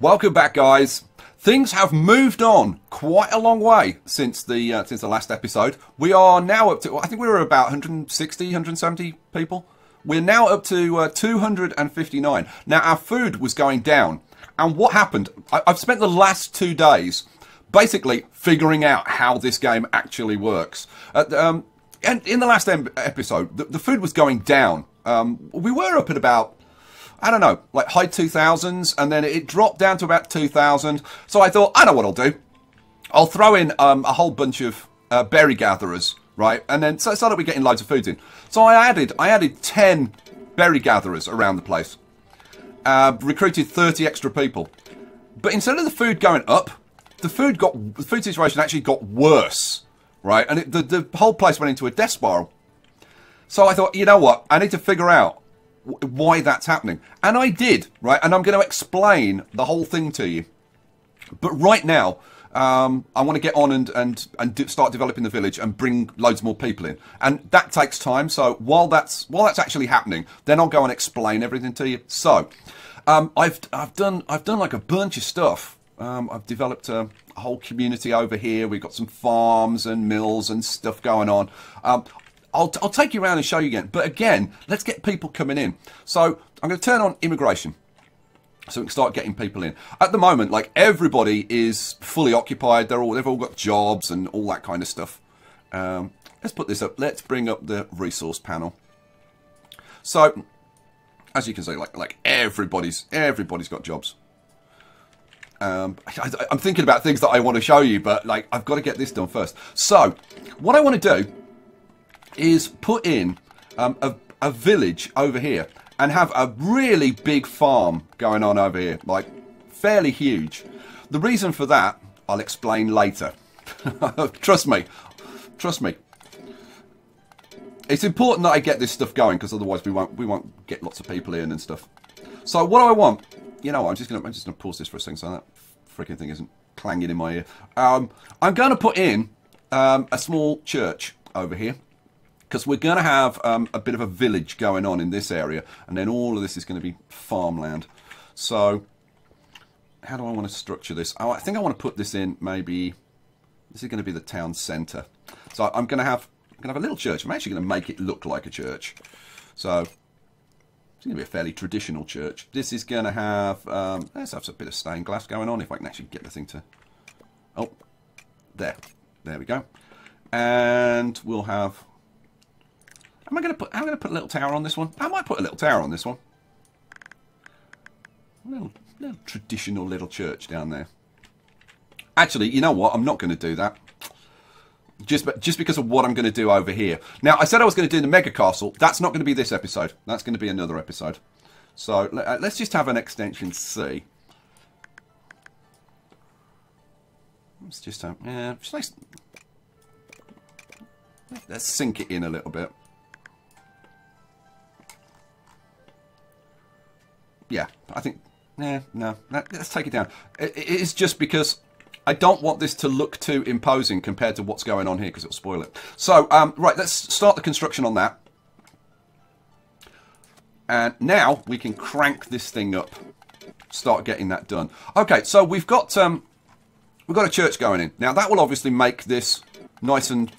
Welcome back, guys. Things have moved on quite a long way since the last episode. We are now up to, I think we were about 160, 170 people. We're now up to 259. Now, our food was going down. And what happened? I've spent the last 2 days basically figuring out how this game actually works. And in the last episode, the food was going down. We were up at about, I don't know, like high 2000s, and then it dropped down to about 2000. So I thought, I know what I'll do. I'll throw in a whole bunch of berry gatherers, right? And then so that we're getting loads of food in. So I added 10 berry gatherers around the place. Recruited 30 extra people. But instead of the food going up, the food situation actually got worse, right? And the whole place went into a death spiral. So I thought, you know what? I need to figure out why that's happening. And I did, right? And I'm going to explain the whole thing to you. But right now, I want to get on and start developing the village and bring loads more people in. And that takes time. So while that's actually happening, then I'll go and explain everything to you. So I've done like a bunch of stuff. I've developed a whole community over here. We've got some farms and mills and stuff going on. I'll take you around and show you again. But again, let's get people coming in. So I'm going to turn on immigration so we can start getting people in. At the moment, like, everybody is fully occupied. They've all got jobs and all that kind of stuff. Let's put this up. Let's bring up the resource panel. So as you can see, like everybody's got jobs. I'm thinking about things that I want to show you, but like, I've got to get this done first. So what I want to do is put in a village over here and have a really big farm going on over here, like fairly huge. The reason for that, I'll explain later. Trust me. It's important that I get this stuff going, because otherwise we won't get lots of people in and stuff. So what do I want? You know what, I'm just gonna pause this for a second so that freaking thing isn't clanging in my ear. I'm gonna put in a small church over here, because we're going to have a bit of a village going on in this area. And then all of this is going to be farmland. So how do I want to structure this? Oh, I think I want to put this in maybe... This is going to be the town centre. So I'm going to have a little church. I'm actually going to make it look like a church. So it's going to be a fairly traditional church. This is going to have... let's have a bit of stained glass going on, if I can actually get the thing to... Oh, there. There we go. And we'll have... I'm going to put a little tower on this one. I might put a little tower on this one. A little traditional little church down there. Actually, you know what? I'm not going to do that. Just because of what I'm going to do over here. Now, I said I was going to do the mega castle. That's not going to be this episode. That's going to be another episode. So let's just have an extension C. Let's just have... Yeah, nice. Let's sink it in a little bit. Yeah, I think, yeah, no, let's take it down. It's just because I don't want this to look too imposing compared to what's going on here, because it'll spoil it. So, right, let's start the construction on that. And now we can crank this thing up, start getting that done. Okay, so we've got a church going in. Now, that will obviously make this nice and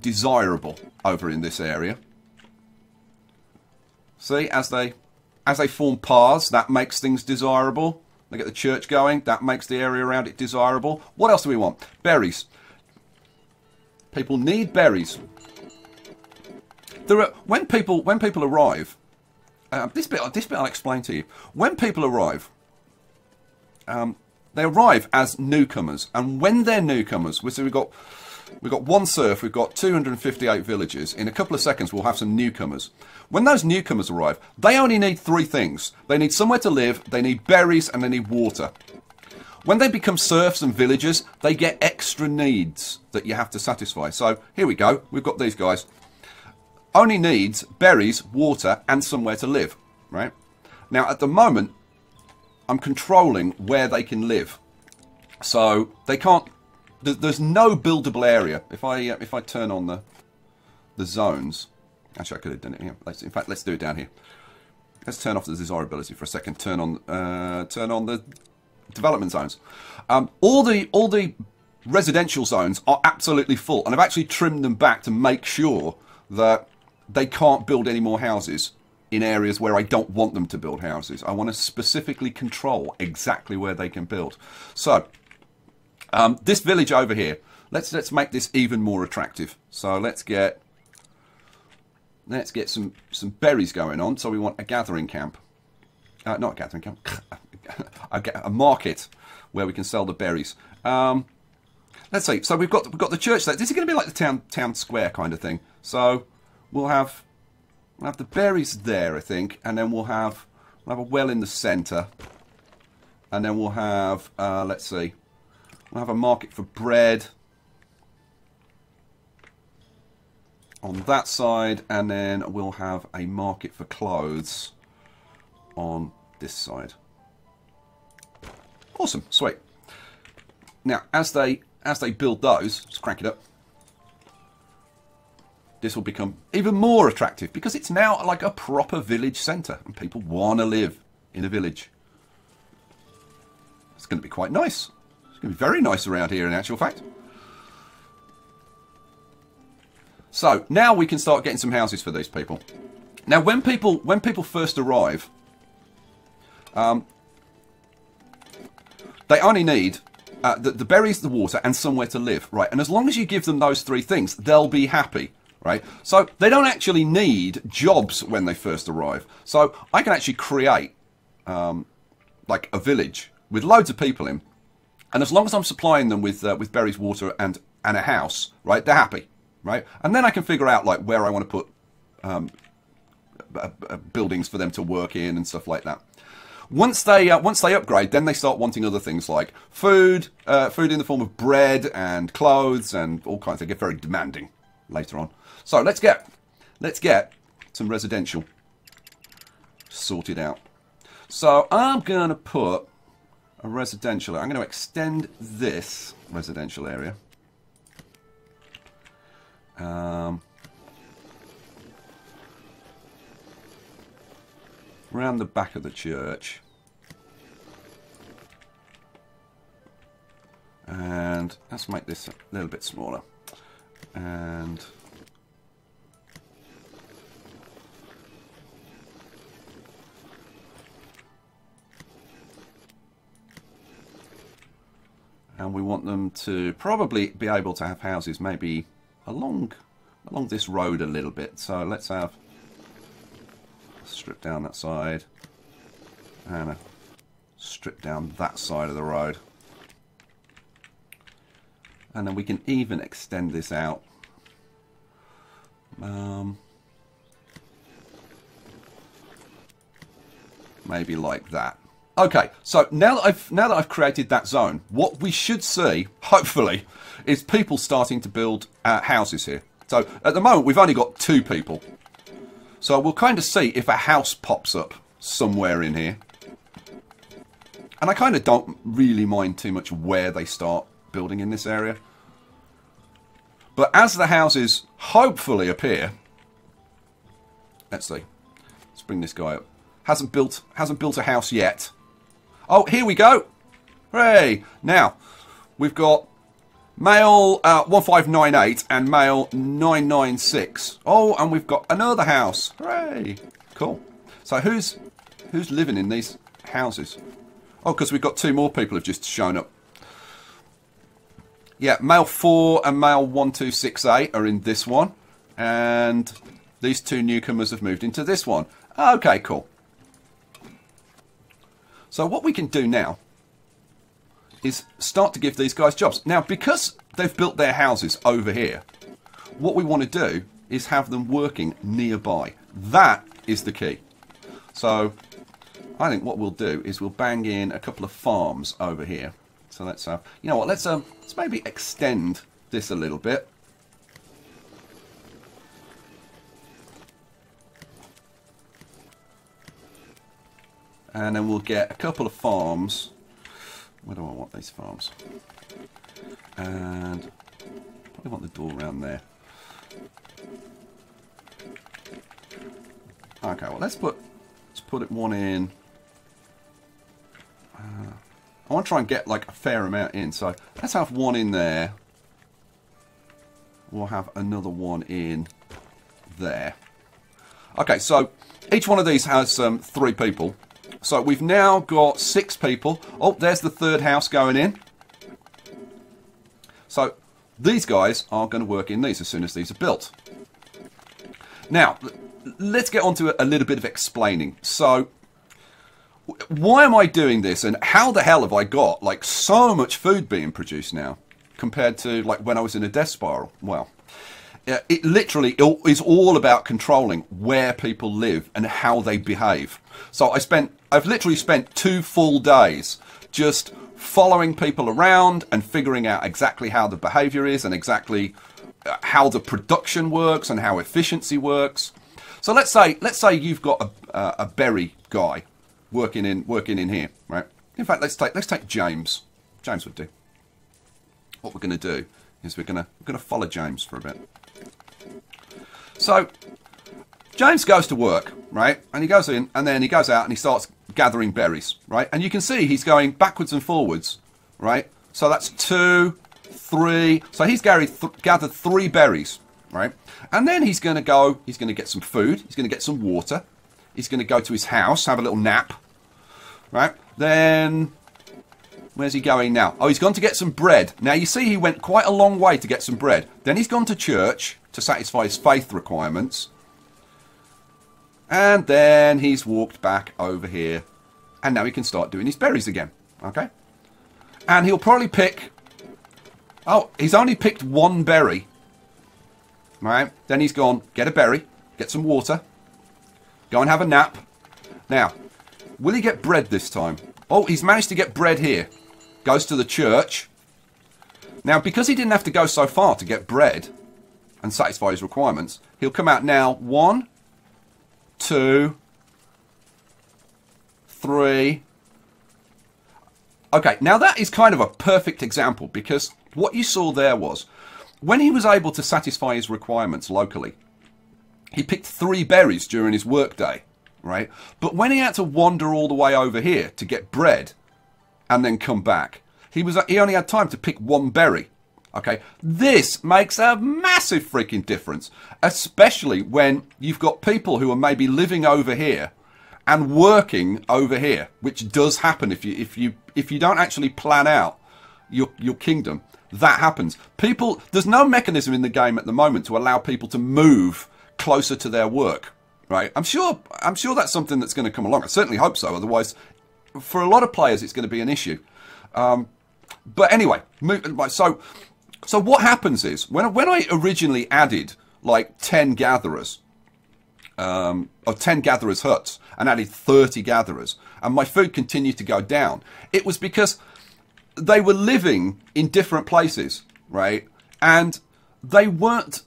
desirable over in this area. See, as they form paths, that makes things desirable. They get the church going, that makes the area around it desirable. What else do we want? Berries. People need berries. There are, when people arrive, this bit I'll explain to you. When people arrive, they arrive as newcomers, and when they're newcomers, so we've got one serf, we've got 258 villages. In a couple of seconds, we'll have some newcomers. When those newcomers arrive, they only need 3 things. They need somewhere to live, they need berries, and they need water. When they become serfs and villagers, they get extra needs that you have to satisfy. So here we go. We've got these guys. Only needs berries, water, and somewhere to live, right? Now, at the moment, I'm controlling where they can live. So they can't... There's no buildable area. If I turn on the zones, actually I could have done it here. In fact, let's do it down here. Let's turn off the desirability for a second. Turn on the development zones. All the residential zones are absolutely full, and I've actually trimmed them back to make sure that they can't build any more houses in areas where I don't want them to build houses. I want to specifically control exactly where they can build. So this village over here, let's make this even more attractive. So let's get some berries going on. So we want a gathering camp, not a gathering camp, a market where we can sell the berries. Let's see. So we've got the church there. This is going to be like the town square kind of thing. So we'll have the berries there, I think, and then we'll have a well in the centre, and then we'll have let's see, we'll have a market for bread on that side, and then we'll have a market for clothes on this side. Awesome, sweet. Now, as they build those, just crank it up. This will become even more attractive because it's now like a proper village centre and people want to live in a village. It's going to be quite nice. It's going to be very nice around here in actual fact. So now we can start getting some houses for these people. Now when people first arrive, they only need the berries, the water and somewhere to live, right? And as long as you give them those three things, they'll be happy. Right, so they don't actually need jobs when they first arrive. So I can actually create like a village with loads of people in, and as long as I'm supplying them with berries, water, and a house, right, they're happy, right? And then I can figure out like where I want to put buildings for them to work in and stuff like that. Once they upgrade, then they start wanting other things like food in the form of bread and clothes and all kinds. They get very demanding later on. So let's get some residential sorted out. So I'm going to put a residential. I'm going to extend this residential area. Around the back of the church. And let's make this a little bit smaller. And we want them to probably be able to have houses maybe along this road a little bit. So let's have a strip down that side and a strip down that side of the road. And then we can even extend this out. Maybe like that. Okay, so now that I've created that zone, what we should see, hopefully, is people starting to build houses here. So at the moment, we've only got two people. So we'll kind of see if a house pops up somewhere in here. And I kind of don't really mind too much where they start building in this area, but as the houses hopefully appear, let's see, let's bring this guy up. Hasn't built a house yet. Oh, here we go. Hooray! Now we've got male 1598 and male 996. Oh, and we've got another house. Hooray! Cool. So who's living in these houses? Oh, because we've got two more people have just shown up. Yeah, male 4 and male 1268 are in this one, and these two newcomers have moved into this one. Okay, cool. So what we can do now is start to give these guys jobs. Now, because they've built their houses over here, what we want to do is have them working nearby. That is the key. So I think what we'll do is we'll bang in a couple of farms over here. So let's have, you know what, let's maybe extend this a little bit. And then we'll get a couple of farms. Where do I want these farms? And probably want the door around there. Okay, well let's put put it one in. I want to try and get like a fair amount in, so let's have one in there. We'll have another one in there. Okay, so each one of these has 3 people. So we've now got 6 people. Oh, there's the third house going in. So these guys are going to work in these as soon as these are built. Now, let's get on to a little bit of explaining. So why am I doing this, and how the hell have I got like so much food being produced now compared to like when I was in a death spiral? Well, it literally is all about controlling where people live and how they behave. So I've literally spent 2 full days just following people around and figuring out exactly how the behavior is and exactly how the production works and how efficiency works. So let's say you've got a berry guy working in here, right? In fact, let's take James. James would do. What we're going to do is we're going to follow James for a bit. So James goes to work, right? And he goes in, and then he goes out, and he starts gathering berries, right? And you can see he's going backwards and forwards, right? So that's 2, 3. So he's gathered 3 berries, right? And then he's going to get some food. He's going to get some water. He's going to go to his house, have a little nap, right? Then where's he going now? Oh, he's gone to get some bread. Now, you see he went quite a long way to get some bread. Then he's gone to church to satisfy his faith requirements. And then he's walked back over here. And now he can start doing his berries again, okay? And he'll probably pick... Oh, he's only picked 1 berry, right? Then he's gone, get a berry, get some water... Go and have a nap. Now, will he get bread this time? Oh, he's managed to get bread here. Goes to the church. Now, because he didn't have to go so far to get bread and satisfy his requirements, he'll come out now. 1, 2, 3. Okay, now that is kind of a perfect example, because what you saw there was when he was able to satisfy his requirements locally, he picked 3 berries during his workday, right? But when he had to wander all the way over here to get bread and then come back, he only had time to pick 1 berry, okay? This makes a massive freaking difference, especially when you've got people who are maybe living over here and working over here, which does happen if you don't actually plan out your kingdom. That happens. People, there's no mechanism in the game at the moment to allow people to move closer to their work, right? I'm sure that's something that's going to come along. I certainly hope so. Otherwise, for a lot of players, it's going to be an issue. But anyway, so what happens is when I originally added like 10 gatherers, or 10 gatherers' huts, and added 30 gatherers, and my food continued to go down, it was because they were living in different places, right? And they weren't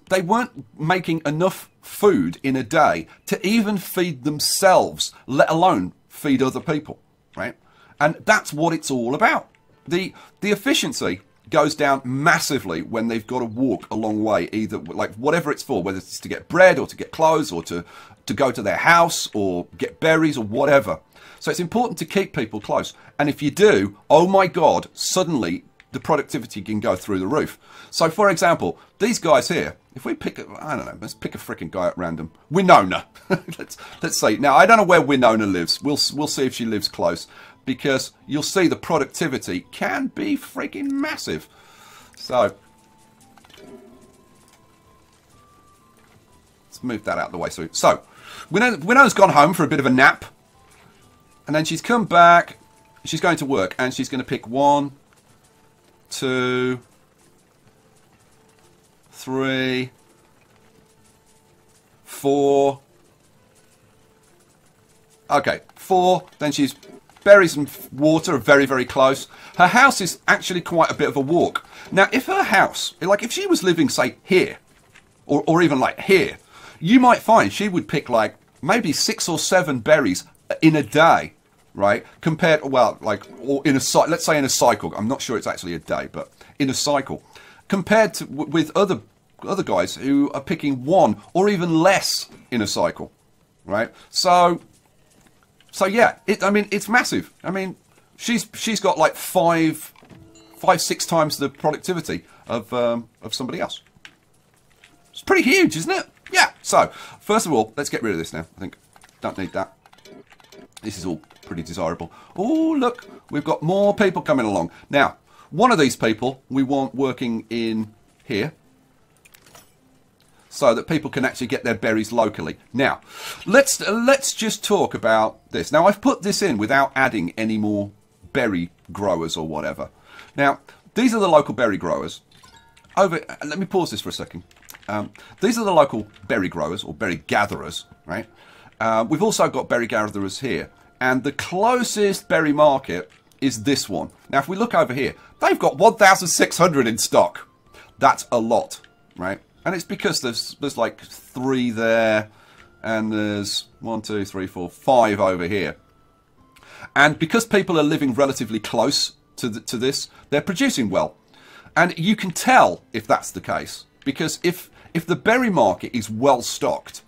making enough food in a day to even feed themselves, let alone feed other people, right? And that's what it's all about. The efficiency goes down massively when they've got to walk a long way, either like whatever it's for, whether it's to get bread or to get clothes or to go to their house or get berries or whatever. So it's important to keep people close. And if you do, oh my God, suddenly the productivity can go through the roof. So, for example, these guys here, if we pick, I don't know, let's pick a freaking guy at random. Winona. let's see. Now, I don't know where Winona lives. We'll see if she lives close, because you'll see the productivity can be freaking massive. So, let's move that out of the way. So Winona's gone home for a bit of a nap, and then she's come back. She's going to work, and she's going to pick 1, 2, 3, 4. Okay, 4. Then she's berries and water are very, very close. Her house is actually quite a bit of a walk. Now, if her house, like if she was living, say, here, or even like here, you might find she would pick like maybe 6 or 7 berries in a day. Right, compared, well, like, or in a, let's say in a cycle. I'm not sure it's actually a day, but in a cycle, compared to with other guys who are picking 1 or even less in a cycle, right? So So yeah, it's massive. She's got like five, six times the productivity of somebody else. It's pretty huge, isn't it? Yeah. So first of all, let's get rid of this now. I think don't need that. This is all pretty desirable. Oh look, we've got more people coming along now. One of these people we want working in here, so that people can actually get their berries locally. Now, let's just talk about this. Now, I've put this in without adding any more berry growers or whatever. Now, these are the local berry growers. Let me pause this for a second. These are the local berry growers or berry gatherers, right? We've also got berry gatherers here, and the closest berry market is this one. Now, if we look over here, they've got 1,600 in stock. That's a lot, right? And it's because there's like 3 there, and there's 5 over here. And because people are living relatively close to this, they're producing well. And you can tell if that's the case, because if the berry market is well stocked,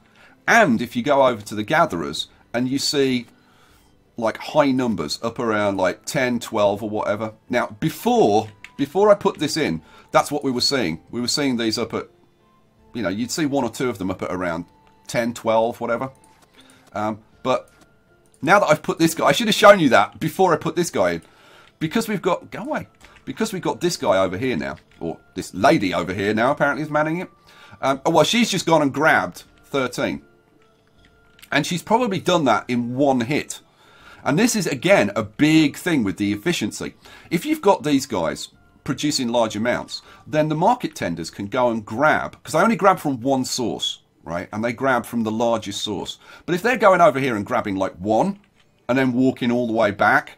and if you go over to the gatherers and you see like high numbers up around like 10, 12 or whatever. Now, before I put this in, that's what we were seeing. We were seeing these up at, you know, you'd see 1 or 2 of them up at around 10, 12, whatever. But now that I've put this guy, I should have shown you that before I put this guy in. Because we've got, go away. Because we've got this guy over here now, or this lady over here now apparently is manning it. Oh, well, she's just gone and grabbed 13. And she's probably done that in one hit. And this is, again, a big thing with the efficiency. If you've got these guys producing large amounts, then the market tenders can go and grab, because they only grab from one source, right? And they grab from the largest source. But if they're going over here and grabbing like one and then walking all the way back,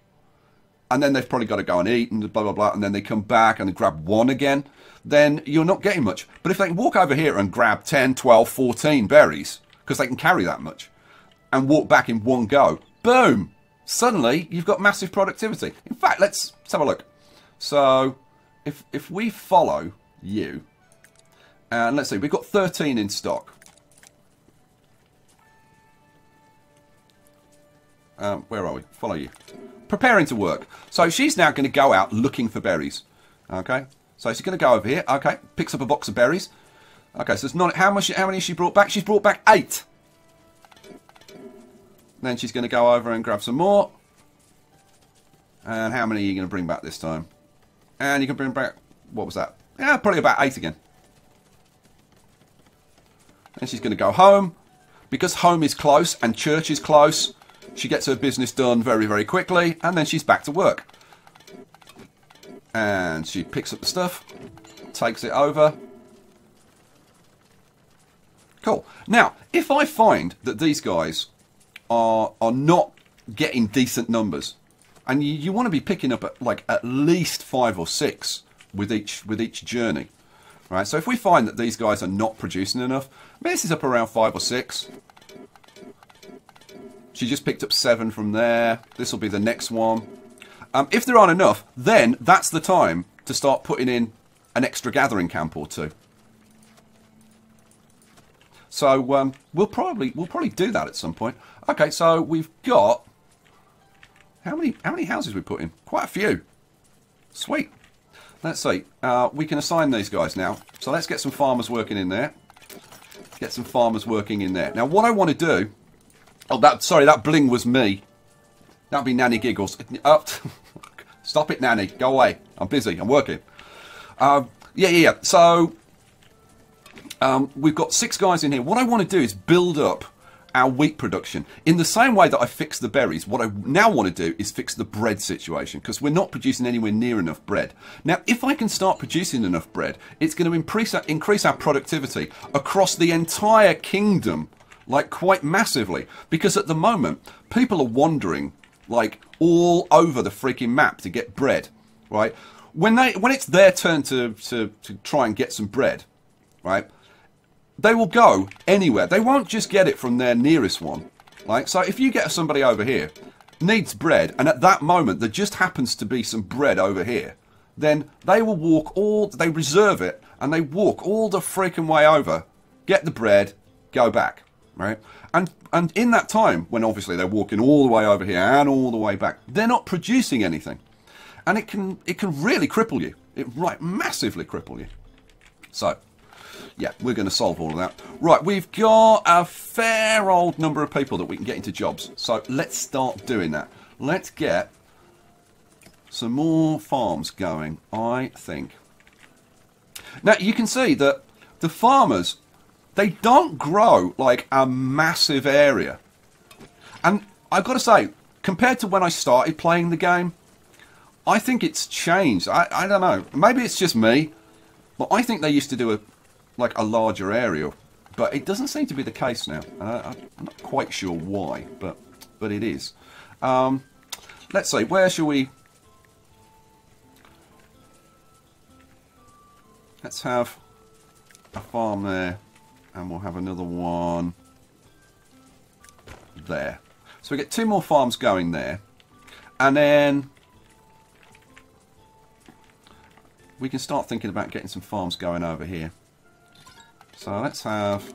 and then they've probably got to go and eat and blah, blah, blah, and then they come back and grab one again, then you're not getting much. But if they can walk over here and grab 10, 12, 14 berries, because they can carry that much, and walk back in one go, boom, suddenly you've got massive productivity. In fact, let's have a look. So If we follow you, and let's see, we've got 13 in stock. Where are we? Follow you. Preparing to work. So she's now going to go out looking for berries. Okay. So she's going to go over here. Okay. Picks up a box of berries. Okay. So it's not how many has she brought back? She's brought back 8. Then she's going to go over and grab some more. And how many are you going to bring back this time? And you can bring back, what was that? Yeah, probably about 8 again. And she's going to go home. Because home is close and church is close, she gets her business done very, very quickly. And then she's back to work. And she picks up the stuff, takes it over. Cool. Now, if I find that these guys are not getting decent numbers, and you want to be picking up at least 5 or 6 with each journey, right? So if we find that these guys are not producing enough, this is up around 5 or 6. She just picked up 7 from there. This will be the next one. If there aren't enough, then that's the time to start putting in an extra gathering camp or 2. So we'll probably do that at some point. Okay, so we've got. How many houses we put in? Quite a few. Sweet. Let's see. We can assign these guys now. So let's get some farmers working in there. Get some farmers working in there. Now what I want to do... Oh, sorry, that bling was me. That'd be Nanny Giggles. Stop it, Nanny. Go away. I'm busy. I'm working. Yeah. So we've got 6 guys in here. What I want to do is build up our wheat production. In the same way that I fixed the berries, what I now want to do is fix the bread situation, because we're not producing anywhere near enough bread. Now, if I can start producing enough bread, it's going to increase our productivity across the entire kingdom, like quite massively, because at the moment, people are wandering like all over the freaking map to get bread, right? When it's their turn to try and get some bread, right? They will go anywhere. They won't just get it from their nearest one. Like, so if you get somebody over here, needs bread, and at that moment there just happens to be some bread over here, then they will walk they reserve it, and they walk all the freaking way over, get the bread, go back. right? And in that time, when obviously they're walking all the way over here and all the way back, they're not producing anything. And it can really cripple you. It massively cripple you. So, yeah, we're going to solve all of that. Right, we've got a fair old number of people that we can get into jobs. So let's start doing that. Let's get some more farms going, I think. Now, you can see that the farmers, they don't grow like a massive area. And I've got to say, compared to when I started playing the game, I think it's changed. I don't know. Maybe it's just me, but I think they used to do a larger area, but it doesn't seem to be the case now. I'm not quite sure why, but it is. Let's see. Where shall we? Let's have a farm there, and we'll have another one there. So we get two more farms going there, and then we can start thinking about getting some farms going over here. So let's have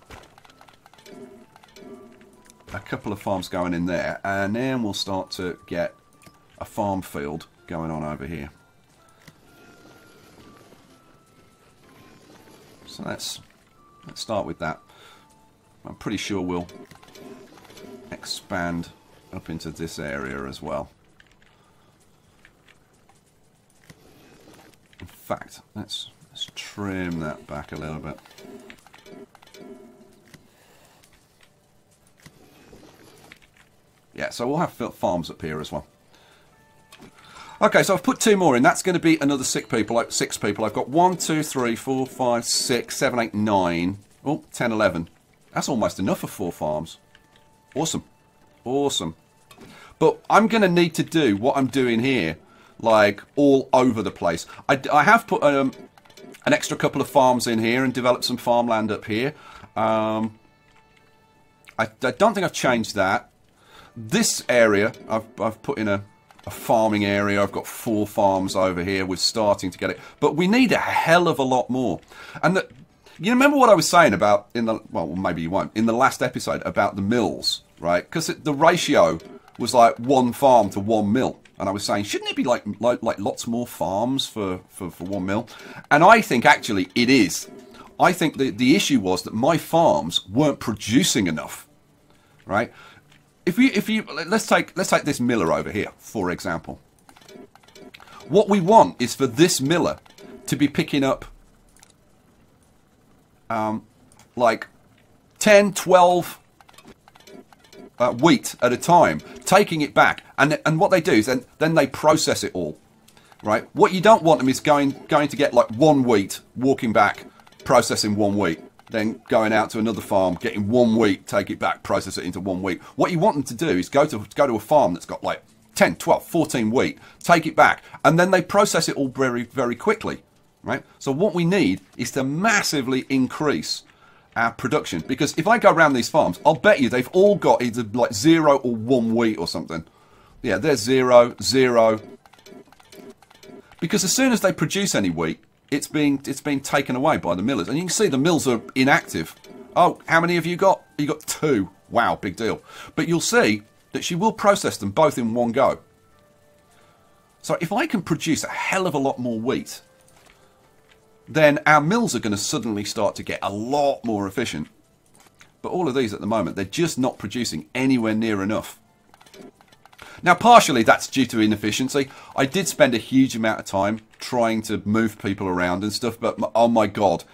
a couple of farms going in there, and then we'll start to get a farm field going on over here. So let's start with that. I'm pretty sure we'll expand up into this area as well. In fact, let's trim that back a little bit. Yeah, so we'll have farms up here as well. Okay, so I've put two more in. That's going to be another six people. I've got 1, 2, 3, 4, 5, 6, 7, 8, 9. Oh, 10, 11. That's almost enough for 4 farms. Awesome. Awesome. But I'm going to need to do what I'm doing here, like, all over the place. I have put an extra couple of farms in here and developed some farmland up here. I don't think I've changed that. This area, I've put in a farming area. I've got 4 farms over here. We're starting to get it. But we need a hell of a lot more. And you remember what I was saying about, well, maybe you won't, in the last episode about the mills, right? Because the ratio was like 1 farm to 1 mill. And I was saying, shouldn't it be like lots more farms for 1 mill? And I think actually it is. I think the issue was that my farms weren't producing enough, right? If you let's take this miller over here, for example. What we want is for this miller to be picking up like 10, 12 wheat at a time, taking it back, and what they do is then they process it all, right? What you don't want them is going to get like 1 wheat, walking back, processing 1 wheat. Then going out to another farm, getting 1 wheat, take it back, process it into 1 wheat. What you want them to do is go to a farm that's got like 10, 12, 14 wheat, take it back, and then they process it all very, very quickly, right? So what we need is to massively increase our production, because if I go around these farms, I'll bet you they've all got either like 0 or 1 wheat or something. Yeah, they're 0, 0. Because as soon as they produce any wheat, it's being taken away by the millers. And you can see the mills are inactive. Oh, how many have you got? You got 2. Wow, big deal. But you'll see that she will process them both in 1 go. So if I can produce a hell of a lot more wheat, then our mills are going to suddenly start to get a lot more efficient. But all of these at the moment, they're just not producing anywhere near enough. Now, partially that's due to inefficiency. I did spend a huge amount of time trying to move people around and stuff, but oh my god,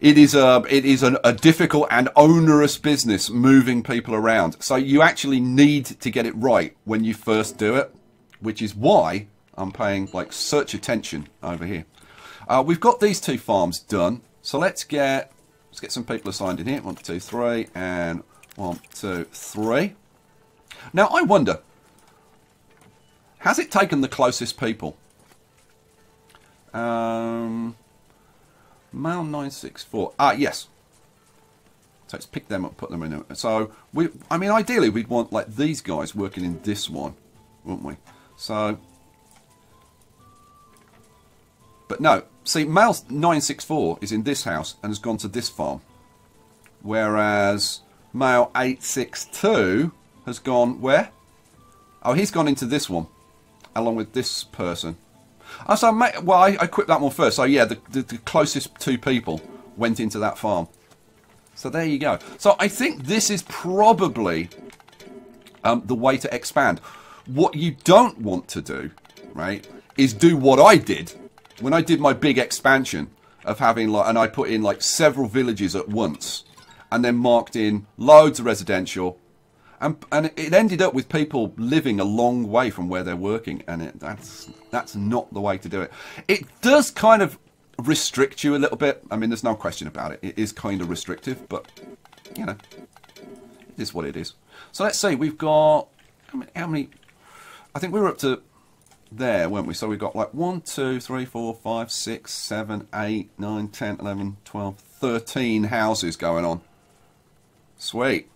it is a difficult and onerous business moving people around. So you actually need to get it right when you first do it, which is why I'm paying like such attention over here. We've got these 2 farms done, so let's get some people assigned in here. 1, 2, 3, and 1, 2, 3. Now, I wonder, has it taken the closest people? Male 964. Ah, yes. So let's pick them up, put them in. So, I mean, ideally, we'd want, like, these guys working in this one, wouldn't we? So, but no. See, male 964 is in this house and has gone to this farm. Whereas male 862 has gone where? Oh, he's gone into this one, along with this person. Oh, so I equipped that one first. So yeah, the closest two people went into that farm. So there you go. So I think this is probably the way to expand. What you don't want to do, right, is do what I did when I did my big expansion of having like, and I put in like several villages at once and then marked in loads of residential. And it ended up with people living a long way from where they're working, and that's not the way to do it. It does kind of restrict you a little bit. I mean, there's no question about it. It is kind of restrictive, but, you know, it is what it is. So let's see. We've got, how many? I think we were up to there, weren't we? So we've got like 1, 2, 3, 4, 5, 6, 7, 8, 9, 10, 11, 12, 13 houses going on. Sweet.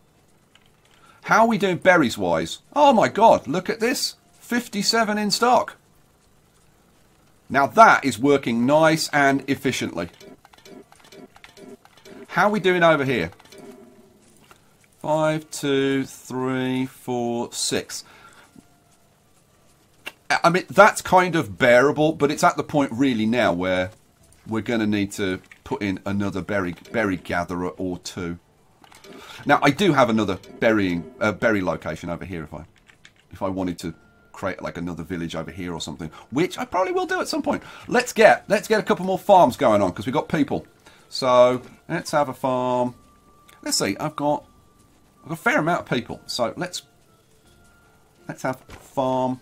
How are we doing berries-wise? Oh my god, look at this. 57 in stock. Now that is working nice and efficiently. How are we doing over here? 5, 2, 3, 4, 6. I mean, that's kind of bearable, but it's at the point really now where we're going to need to put in another berry gatherer or two. Now I do have another berry location over here if I wanted to create like another village over here or something, which I probably will do at some point. Let's get a couple more farms going on because we've got people. So let's have a farm. Let's see. I've got a fair amount of people. So let's have farm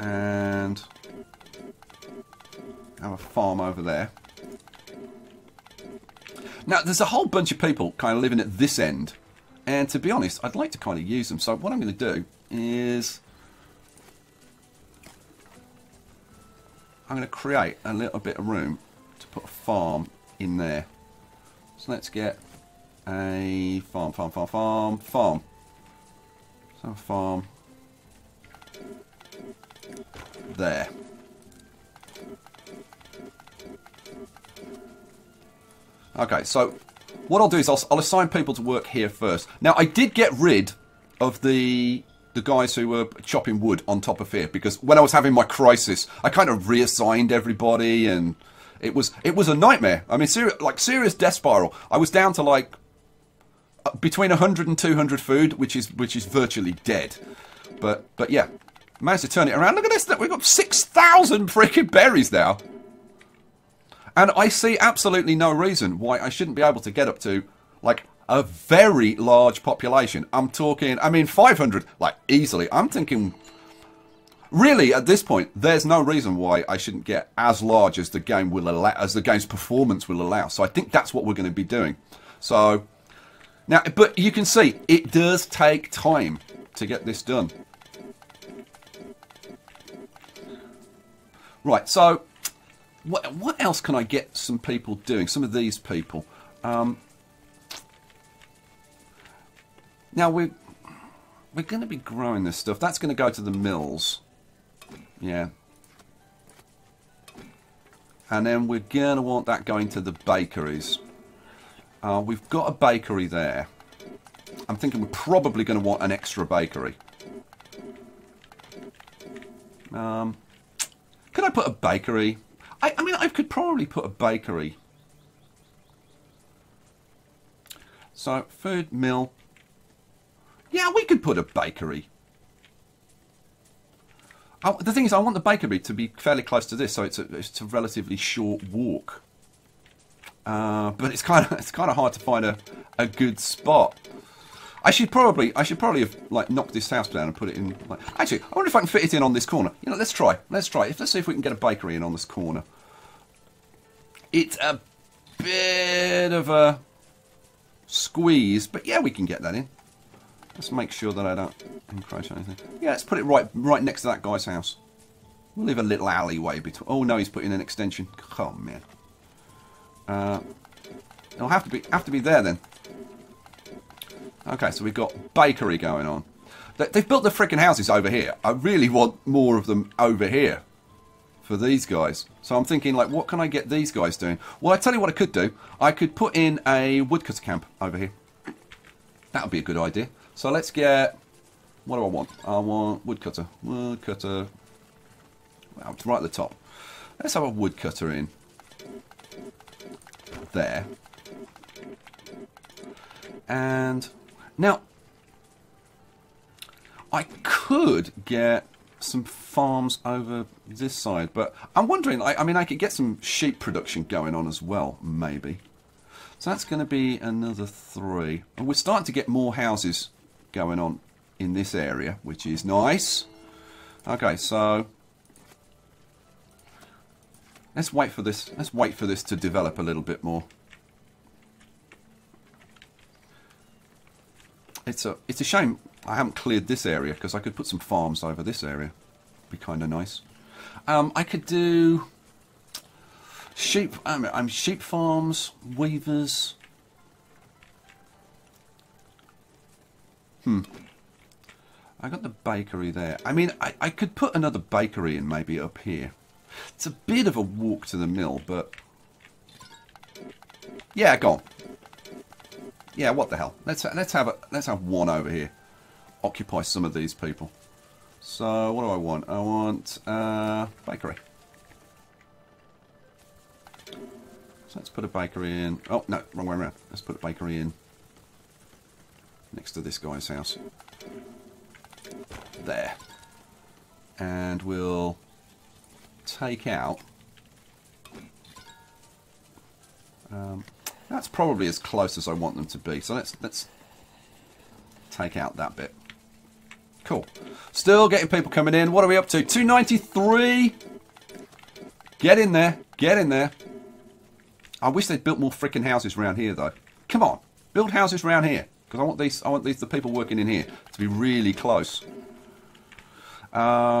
and have a farm over there. Now, there's a whole bunch of people kind of living at this end. And to be honest, I'd like to kind of use them. So what I'm going to do is I'm going to create a little bit of room to put a farm in there. So let's get a farm. So a farm there. Okay, so what I'll do is I'll assign people to work here first. Now, I did get rid of the guys who were chopping wood on top of here because when I was having my crisis, I kind of reassigned everybody, and it was a nightmare. I mean, serious death spiral. I was down to like between 100 and 200 food, which is virtually dead. But yeah, managed to turn it around. Look at this! We've got 6,000 freaking berries now. And I see absolutely no reason why I shouldn't be able to get up to, like, a very large population. I'm talking, I mean, 500, like, easily. I'm thinking, really, at this point, there's no reason why I shouldn't get as large as the game will allow, as the game's performance will allow. So I think that's what we're going to be doing. So, now, but you can see, it does take time to get this done. Right, so What else can I get some people doing? Some of these people. Now we're going to be growing this stuff. That's going to go to the mills. Yeah. And then we're going to want that going to the bakeries. We've got a bakery there. I'm thinking we're probably going to want an extra bakery. Could I put a bakery? I mean, I could probably put a bakery. So, food, mill. Yeah, we could put a bakery. The thing is, I want the bakery to be fairly close to this, so it's a relatively short walk. But it's kind of hard to find a good spot. I should probably have like knocked this house down and put it in. Like, actually, I wonder if I can fit it in on this corner. You know, let's try. Let's see if we can get a bakery in on this corner. It's a bit of a squeeze, but yeah, we can get that in. Let's make sure that I don't encroach on anything. Yeah, let's put it right next to that guy's house. We'll leave a little alleyway between. Oh no, he's putting an extension. Oh man. It'll have to be there then. Okay, so we've got bakery going on. They've built the freaking houses over here. I really want more of them over here for these guys. So I'm thinking, like, what can I get these guys doing? Well, I tell you what I could do. I could put in a woodcutter camp over here. That would be a good idea. So let's get... what do I want? I want woodcutter. Woodcutter. Well, it's right at the top. Let's have a woodcutter in. There. And... now... I could get some farms over this side, but I'm wondering, I mean, I could get some sheep production going on as well, maybe. So that's going to be another 3. And we're starting to get more houses going on in this area, which is nice. Okay, so let's wait for this. Let's wait for this to develop a little bit more. It's a shame I haven't cleared this area, because I could put some farms over this area. Be kind of nice. I could do sheep. I'm sheep farms, weavers. I got the bakery there. I mean, I could put another bakery in maybe up here. It's a bit of a walk to the mill, but yeah, go on. Yeah, what the hell? Let's have one over here. Occupy some of these people. So what do I want? I want bakery. So let's put a bakery in. Oh no, wrong way around. Let's put a bakery in next to this guy's house. There. And we'll take out. That's probably as close as I want them to be. So let's take out that bit. Cool. Still getting people coming in. What are we up to? 293. Get in there. Get in there. I wish they'd built more freaking houses around here, though. Come on. Build houses around here. Because I want the people working in here to be really close. I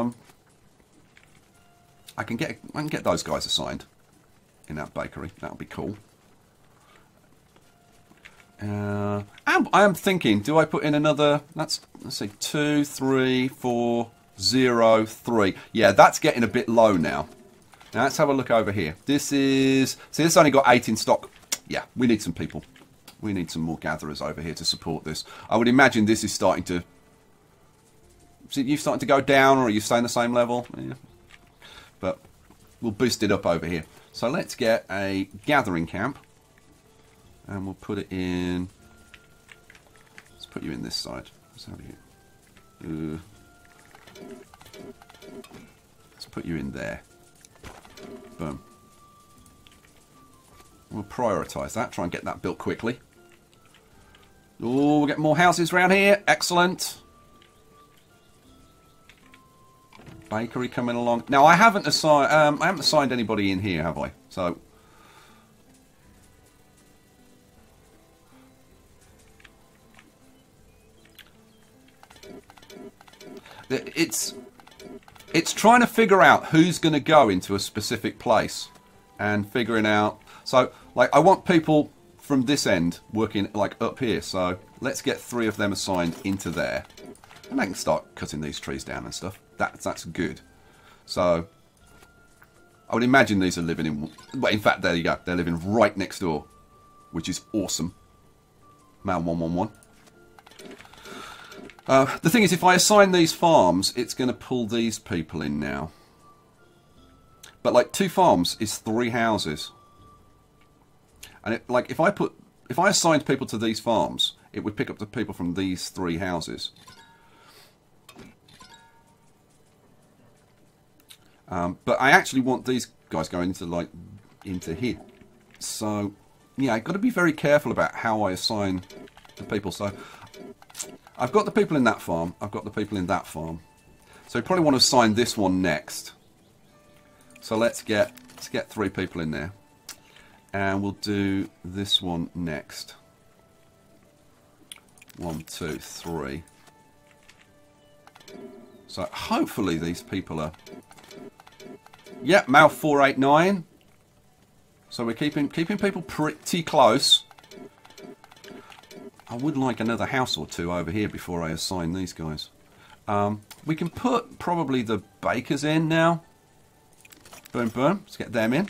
can get those guys assigned in that bakery. That would be cool. I'm thinking, do I put in another, let's see, 2, 3, 4, 0, 3. Yeah, that's getting a bit low now. Now let's have a look over here. See, this only got 8 in stock. Yeah, we need some people. We need some more gatherers over here to support this. I would imagine this is starting to, see, you're starting to go down, or are you staying the same level? Yeah. But we'll boost it up over here. So let's get a gathering camp. And we'll put it in. Let's put you in this side. Let's have you. Let's put you in there. Boom. We'll prioritise that. Try and get that built quickly. Oh, we'll get more houses around here. Excellent. Bakery coming along. Now I haven't assigned anybody in here, have I? So. It's trying to figure out who's going to go into a specific place and figuring out. So, like, I want people from this end working, like, up here. So let's get 3 of them assigned into there. And I can start cutting these trees down and stuff. That's good. So I would imagine these are living in... well, in fact, there you go. They're living right next door, which is awesome. Man 111. The thing is, if I assign these farms, it's going to pull these people in now. But, like, 2 farms is 3 houses. And, it, like, if I assigned people to these farms, it would pick up the people from these 3 houses. But I actually want these guys going into here. So, yeah, I've got to be very careful about how I assign the people. So... I've got the people in that farm. I've got the people in that farm. So you probably want to assign this one next. So let's get 3 people in there. And we'll do this one next. 1, 2, 3. So hopefully these people are... yeah, male 489. So we're keeping people pretty close. I would like another house or 2 over here before I assign these guys. We can put probably the bakers in now. Boom, boom. Let's get them in.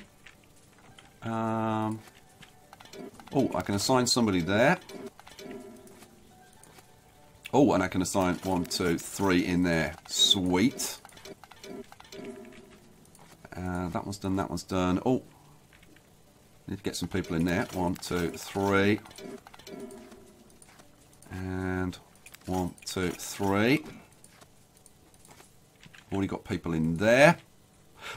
Oh, I can assign somebody there. Oh, and I can assign 1, 2, 3 in there. Sweet. That one's done, that one's done. Oh, need to get some people in there. 1, 2, 3. And 1, 2, 3. Already got people in there.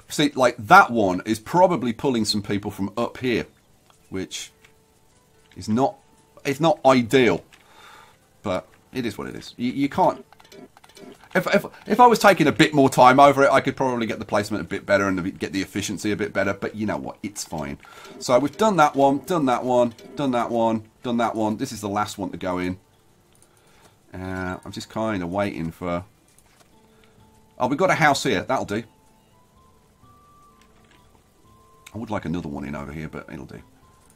See, like that one is probably pulling some people from up here, which is not, it's not ideal, but it is what it is. You can't, if I was taking a bit more time over it, I could probably get the placement a bit better and get the efficiency a bit better, but you know what, it's fine. So we've done that one, done that one, done that one, done that one. This is the last one to go in. I'm just kind of waiting for... Oh, we've got a house here. That'll do. I would like another one in over here, but it'll do.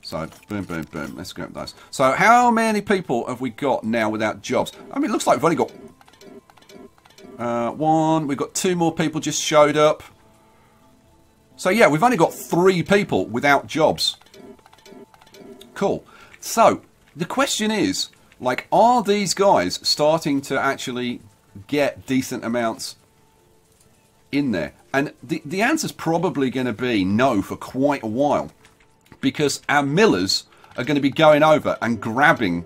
So, boom, boom, boom. Let's grab those. So, how many people have we got now without jobs? I mean, it looks like we've only got one. We've got 2 more people just showed up. So, yeah, we've only got 3 people without jobs. Cool. So, the question is, like, are these guys starting to actually get decent amounts in there? And the answer's probably going to be no for quite a while, because our millers are going to be going over and grabbing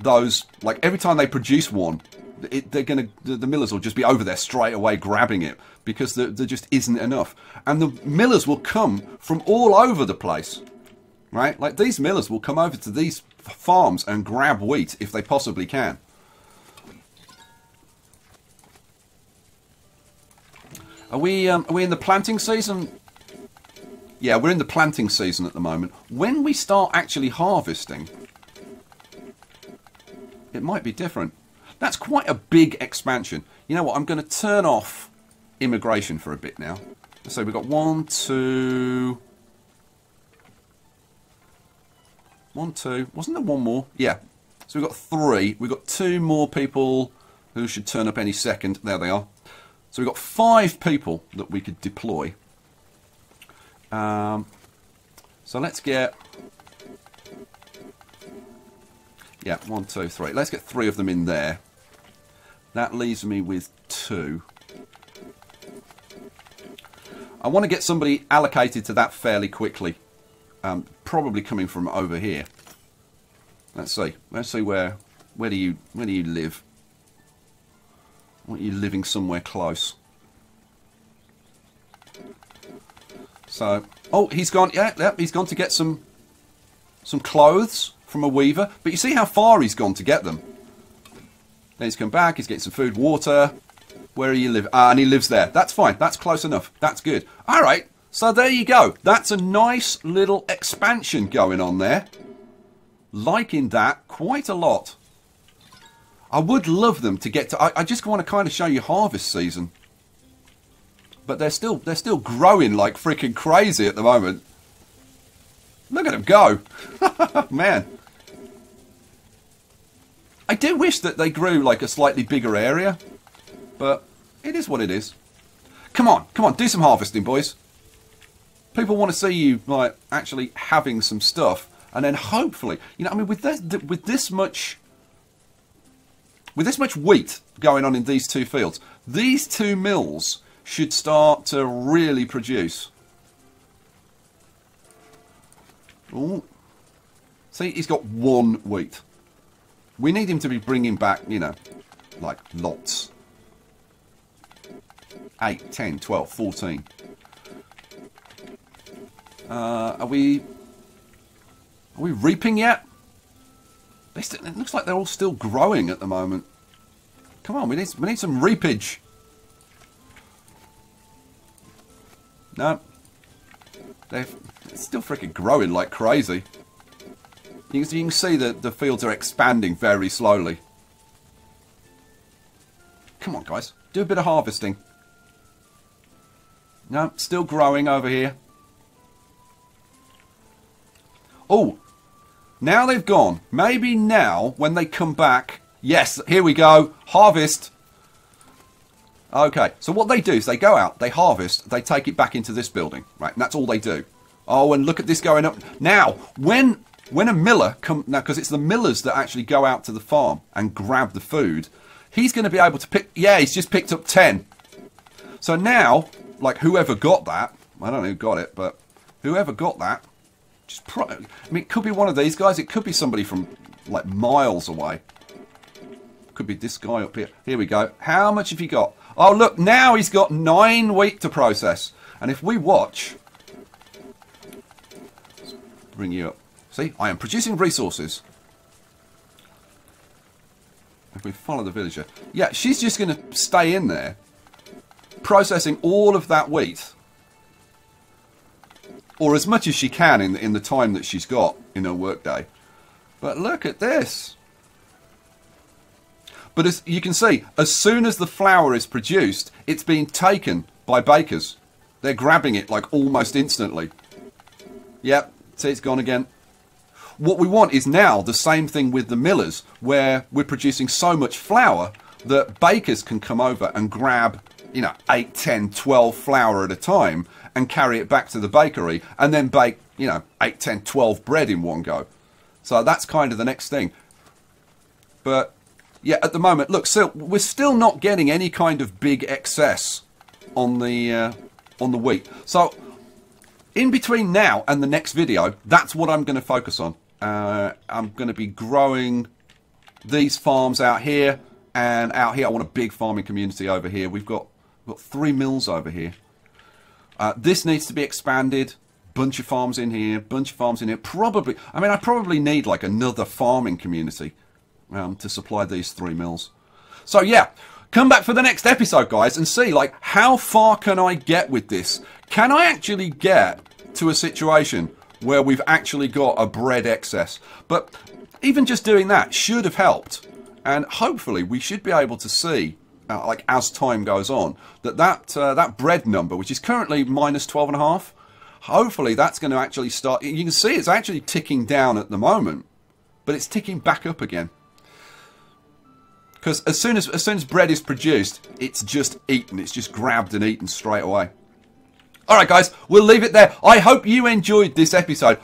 those. Like every time they produce one, the millers will just be over there straight away grabbing it, because there just isn't enough. And the millers will come from all over the place, right? Like these millers will come over to these farms and grab wheat if they possibly can. Are we in the planting season? Yeah, we're in the planting season at the moment. When we start actually harvesting, it might be different. That's quite a big expansion. You know what? I'm going to turn off immigration for a bit now. So we've got 1, 2, 1, 2. Wasn't there one more? Yeah. So we've got 3. We've got 2 more people who should turn up any second. There they are. So we've got 5 people that we could deploy. So let's get... Yeah, 1, 2, 3. Let's get 3 of them in there. That leaves me with 2. I want to get somebody allocated to that fairly quickly. Probably coming from over here. Let's see. Let's see where do you live? I want you living somewhere close. So, oh, he's gone. Yeah, he's gone to get some clothes from a weaver. But you see how far he's gone to get them. Then he's come back. He's getting some food, water. Where are you living? Ah, and he lives there. That's fine. That's close enough. That's good. All right. So there you go. That's a nice little expansion going on there. Liking that quite a lot. I would love them to get to... I just want to kind of show you harvest season. But they're still growing like freaking crazy at the moment. Look at them go. Man. I do wish that they grew like a slightly bigger area. But it is what it is. Come on. Come on. Do some harvesting, boys. People want to see you like actually having some stuff. And then hopefully... You know, I mean, with this much wheat going on in these 2 fields, these 2 mills should start to really produce. Ooh. See, he's got 1 wheat. We need him to be bringing back, you know, like lots. 8, 10, 12, 14. Are we reaping yet? It looks like they're all still growing at the moment. Come on, we need some reapage. No. They're still freaking growing like crazy. You can see that the fields are expanding very slowly. Come on, guys. Do a bit of harvesting. No, still growing over here. Oh! Now they've gone. Maybe now, when they come back... Yes, here we go. Harvest. Okay, so what they do is they go out, they harvest, they take it back into this building, right? And that's all they do. Oh, and look at this going up. Now, when a miller comes, now, because it's the millers that actually go out to the farm and grab the food, he's going to be able to pick, yeah, he's just picked up 10. So now, like, whoever got that, I don't know who got it, but whoever got that, just probably, I mean, it could be one of these guys, it could be somebody from, like, miles away. Could be this guy up here. Here we go. How much have you got? Oh, look, now he's got 9 weeks to process. And if we watch, let's bring you up. See, I am producing resources. If we follow the villager. Yeah, she's just going to stay in there, processing all of that wheat. Or as much as she can in the time that she's got in her workday. But look at this. But as you can see, as soon as the flour is produced, it's being taken by bakers. They're grabbing it like almost instantly. Yep, see, it's gone again. What we want is now the same thing with the millers, where we're producing so much flour that bakers can come over and grab, you know, 8, 10, 12 flour at a time and carry it back to the bakery and then bake, you know, 8, 10, 12 bread in one go. So that's kind of the next thing. But yeah, at the moment, look, so we're still not getting any kind of big excess on the wheat. So in between now and the next video, that's what I'm going to focus on. I'm going to be growing these farms out here and out here. I want a big farming community over here. We've got 3 mills over here. This needs to be expanded. Bunch of farms in here, bunch of farms in here. Probably, I mean, I probably need like another farming community. To supply these 3 mills. So yeah, come back for the next episode, guys, and see, like, how far can I get with this? Can I actually get to a situation where we've actually got a bread excess? But even just doing that should have helped. And hopefully we should be able to see, like, as time goes on, that bread number, which is currently -12.5, hopefully that's going to actually start. You can see it's actually ticking down at the moment, but it's ticking back up again. Because as soon as bread is produced, it's just eaten. It's just grabbed and eaten straight away. All right, guys, we'll leave it there. I hope you enjoyed this episode.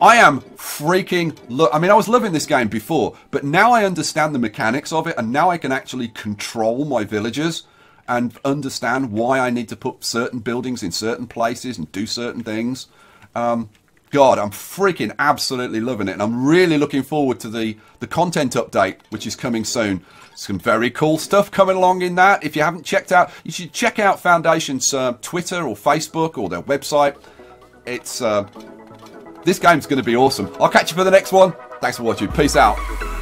I am freaking... I mean, I was loving this game before, but now I understand the mechanics of it, and now I can actually control my villagers and understand why I need to put certain buildings in certain places and do certain things. God, I'm freaking absolutely loving it, and I'm really looking forward to the content update, which is coming soon. Some very cool stuff coming along in that. If you haven't checked out, you should check out Foundation's Twitter or Facebook or their website. It's this game's going to be awesome. I'll catch you for the next one. Thanks for watching. Peace out.